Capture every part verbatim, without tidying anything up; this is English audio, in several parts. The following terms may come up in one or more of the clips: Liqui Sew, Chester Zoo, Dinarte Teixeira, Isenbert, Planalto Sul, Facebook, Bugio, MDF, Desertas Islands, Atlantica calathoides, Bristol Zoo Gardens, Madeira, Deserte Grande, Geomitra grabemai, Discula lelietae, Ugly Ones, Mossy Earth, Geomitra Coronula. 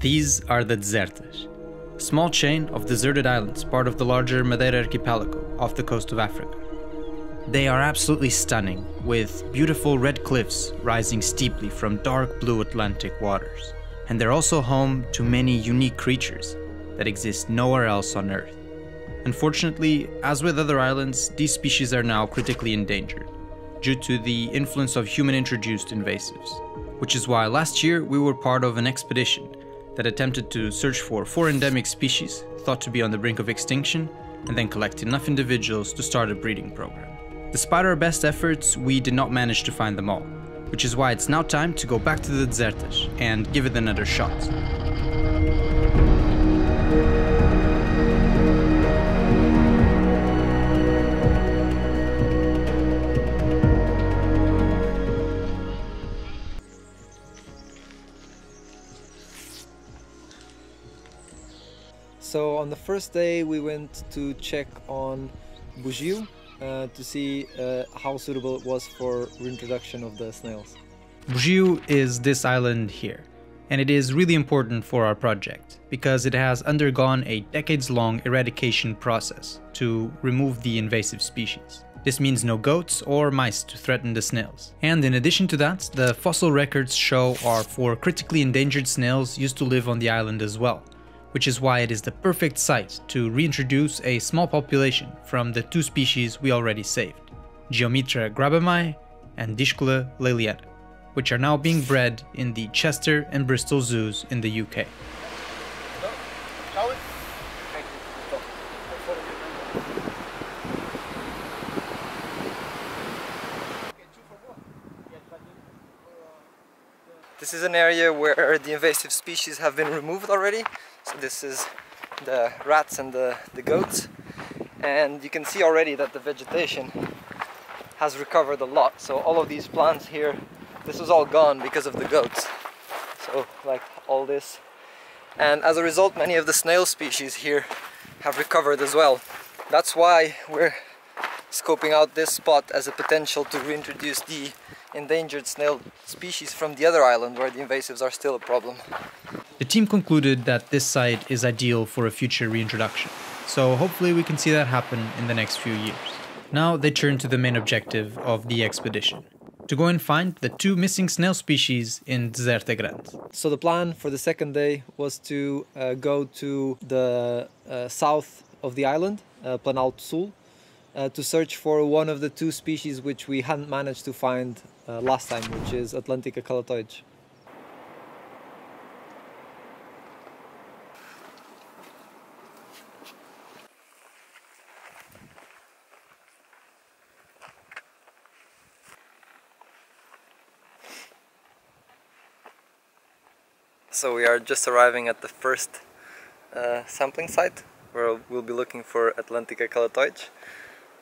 These are the Desertas, a small chain of deserted islands part of the larger Madeira archipelago off the coast of Africa. They are absolutely stunning, with beautiful red cliffs rising steeply from dark blue Atlantic waters. And they're also home to many unique creatures that exist nowhere else on Earth. Unfortunately, as with other islands, these species are now critically endangered due to the influence of human-introduced invasives, which is why last year we were part of an expedition that attempted to search for four endemic species thought to be on the brink of extinction and then collect enough individuals to start a breeding program. Despite our best efforts, we did not manage to find them all, which is why it's now time to go back to the Desertas and give it another shot. So on the first day we went to check on Bugio uh, to see uh, how suitable it was for reintroduction of the snails. Bugio is this island here, and it is really important for our project because it has undergone a decades-long eradication process to remove the invasive species. This means no goats or mice to threaten the snails. And in addition to that, the fossil records show are for critically endangered snails used to live on the island as well, which is why it is the perfect site to reintroduce a small population from the two species we already saved, Geomitra grabemai and Discula lelietae, which are now being bred in the Chester and Bristol zoos in the U K. This is an area where the invasive species have been removed already. So this is the rats and the, the goats, and you can see already that the vegetation has recovered a lot. So all of these plants here, this was all gone because of the goats. So like all this, and as a result many of the snail species here have recovered as well. That's why we're scoping out this spot as a potential to reintroduce the endangered snail species from the other island where the invasives are still a problem. The team concluded that this site is ideal for a future reintroduction, so hopefully we can see that happen in the next few years. Now they turn to the main objective of the expedition, to go and find the two missing snail species in Deserte Grande. So the plan for the second day was to uh, go to the uh, south of the island, uh, Planalto Sul, Uh, to search for one of the two species which we hadn't managed to find uh, last time, which is Atlantica calathoides. So we are just arriving at the first uh, sampling site where we'll be looking for Atlantica calathoides.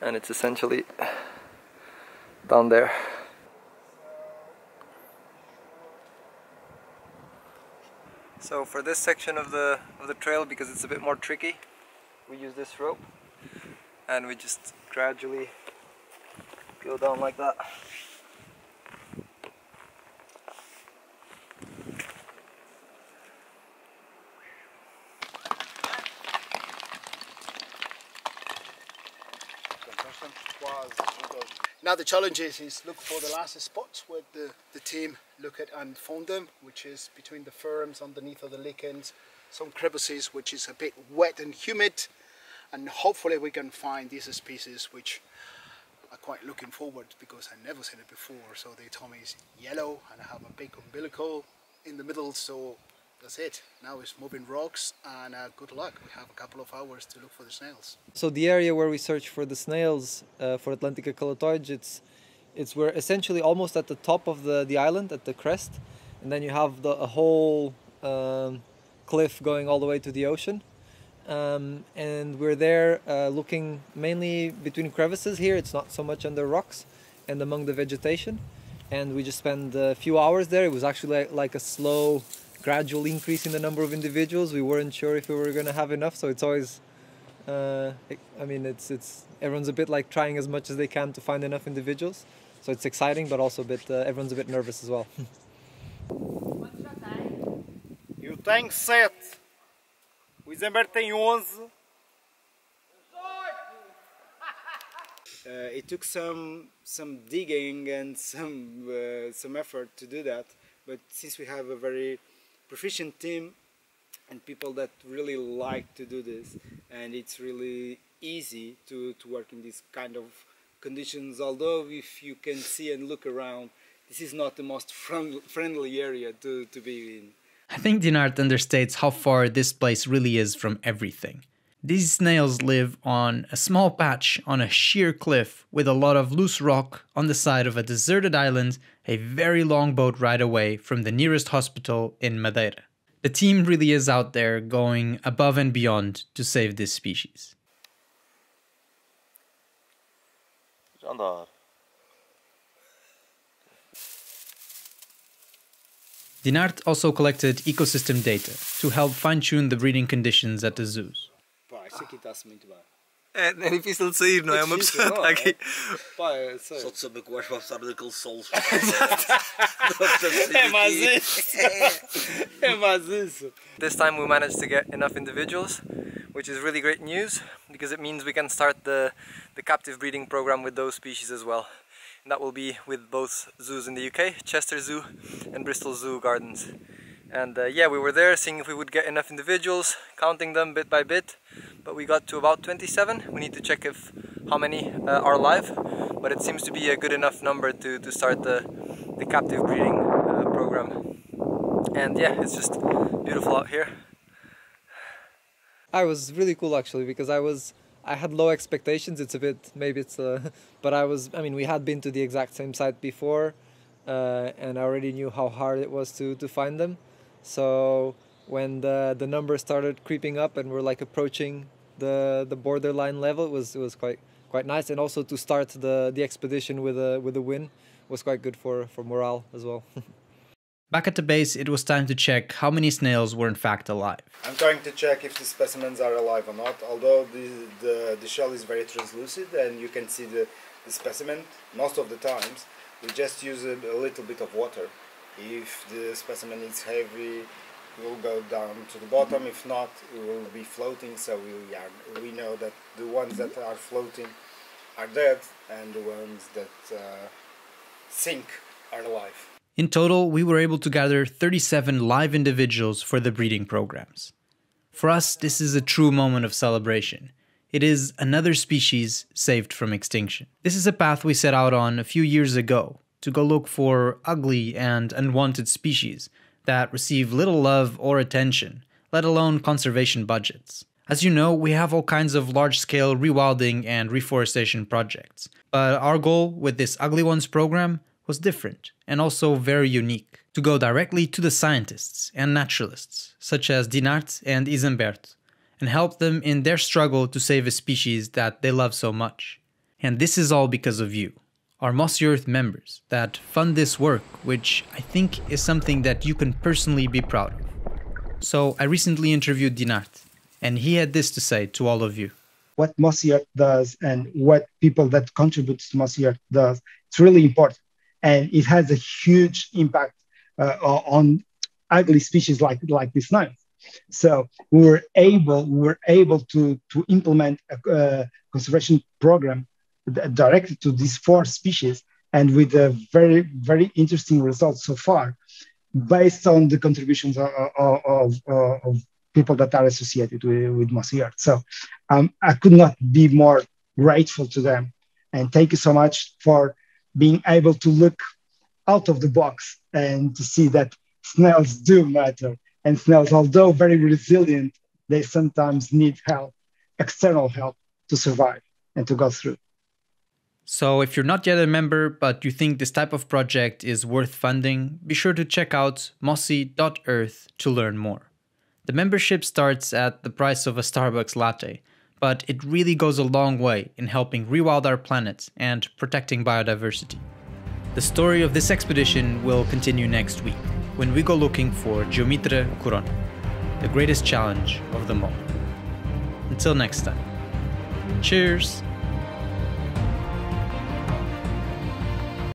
And it's essentially down there. So for this section of the of the trail, because it's a bit more tricky, we use this rope and we just gradually go down like that. Now the challenge is, is look for the last spots where the, the team look at and found them, which is between the firms, underneath of the lichens, some crevices which is a bit wet and humid, and hopefully we can find these species which are quite looking forward because I've never seen it before. So the tummy is yellow and I have a big umbilical in the middle, so that's it. Now it's moving rocks and uh, good luck. We have a couple of hours to look for the snails. So the area where we search for the snails, uh, for Atlantica calathoides, it's, it's we're essentially almost at the top of the, the island, at the crest. And then you have the, a whole um, cliff going all the way to the ocean. Um, and we're there uh, looking mainly between crevices here. It's not so much under rocks and among the vegetation. And we just spent a few hours there. It was actually like, like a slow, gradual increase in the number of individuals. We weren't sure if we were going to have enough, so it's always uh, I mean it's it's everyone's a bit like trying as much as they can to find enough individuals, so it's exciting but also a bit uh, everyone's a bit nervous as well. You tenho sete. O Isenbert tem onze. Uh, it took some some digging and some uh, some effort to do that, but since we have a very proficient team and people that really like to do this, and it's really easy to, to work in these kind of conditions. Although if you can see and look around, this is not the most friendly area to, to be in. I think Dinarte understates how far this place really is from everything. These snails live on a small patch on a sheer cliff with a lot of loose rock on the side of a deserted island, a very long boat ride away from the nearest hospital in Madeira. The team really is out there going above and beyond to save this species. Dinarte also collected ecosystem data to help fine-tune the breeding conditions at the zoos. Isso aqui está-se muito bem. É, é difícil de sair, não é? Uma pessoa está aqui. Pá, é sério. Só de saber que o gajo vai passar daqueles solos. É mais isso. É mais isso. This time we managed to get enough individuals, which is really great news because it means we can start the the captive breeding program with those species as well. And that will be with both zoos in the U K, Chester Zoo and Bristol Zoo Gardens. And uh, yeah, we were there seeing if we would get enough individuals, counting them bit by bit, but we got to about twenty-seven. We need to check if how many uh, are alive, but it seems to be a good enough number to, to start the, the captive breeding uh, program. And yeah, it's just beautiful out here. I was really cool actually, because I was I had low expectations. It's a bit, maybe it's a, but I was, I mean, we had been to the exact same site before, uh, and I already knew how hard it was to, to find them. So when the the numbers started creeping up and we're like approaching the the borderline level, it was it was quite quite nice, and also to start the the expedition with a with a win was quite good for for morale as well. Back at the base, it was time to check how many snails were in fact alive. I'm trying to check if the specimens are alive or not. Although the the, the shell is very translucid and you can see the, the specimen most of the times, we just use a, a little bit of water. If the specimen is heavy, it will go down to the bottom. If not, it will be floating. So we, are, we know that the ones that are floating are dead and the ones that uh, sink are alive. In total, we were able to gather thirty-seven live individuals for the breeding programs. For us, this is a true moment of celebration. It is another species saved from extinction. This is a path we set out on a few years ago, to go look for ugly and unwanted species that receive little love or attention, let alone conservation budgets. As you know, we have all kinds of large-scale rewilding and reforestation projects, but our goal with this Ugly Ones program was different and also very unique, to go directly to the scientists and naturalists, such as Dinarte and Isenbert, and help them in their struggle to save a species that they love so much. And this is all because of you, our Mossy Earth members that fund this work, which I think is something that you can personally be proud of. So I recently interviewed Dinarte, and he had this to say to all of you. What Mossy Earth does and what people that contribute to Mossy Earth does, it's really important. And it has a huge impact uh, on ugly species like, like this snail. So we were able, we were able to, to implement a uh, conservation program directed to these four species, and with a very, very interesting results so far, based on the contributions of, of, of people that are associated with, with Mossy Earth. So um, I could not be more grateful to them. And thank you so much for being able to look out of the box and to see that snails do matter. And snails, although very resilient, they sometimes need help, external help, to survive and to go through. So if you're not yet a member, but you think this type of project is worth funding, be sure to check out mossy dot earth to learn more. The membership starts at the price of a Starbucks latte, but it really goes a long way in helping rewild our planet and protecting biodiversity. The story of this expedition will continue next week, when we go looking for Geomitra Coronula, the greatest challenge of them all. Until next time. Cheers!